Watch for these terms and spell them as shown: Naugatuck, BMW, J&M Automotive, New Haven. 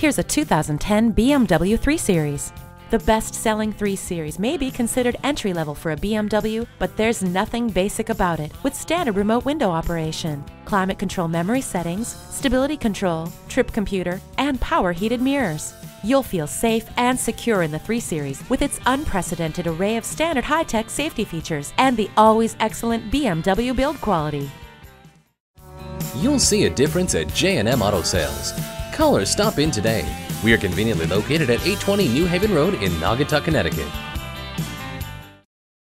Here's a 2010 BMW 3 Series. The best-selling 3 Series may be considered entry-level for a BMW, but there's nothing basic about it, with standard remote window operation, climate control memory settings, stability control, trip computer, and power heated mirrors. You'll feel safe and secure in the 3 Series with its unprecedented array of standard high-tech safety features and the always excellent BMW build quality. You'll see a difference at J&M Auto Sales. Call or stop in today. We are conveniently located at 820 New Haven Road in Naugatuck, Connecticut.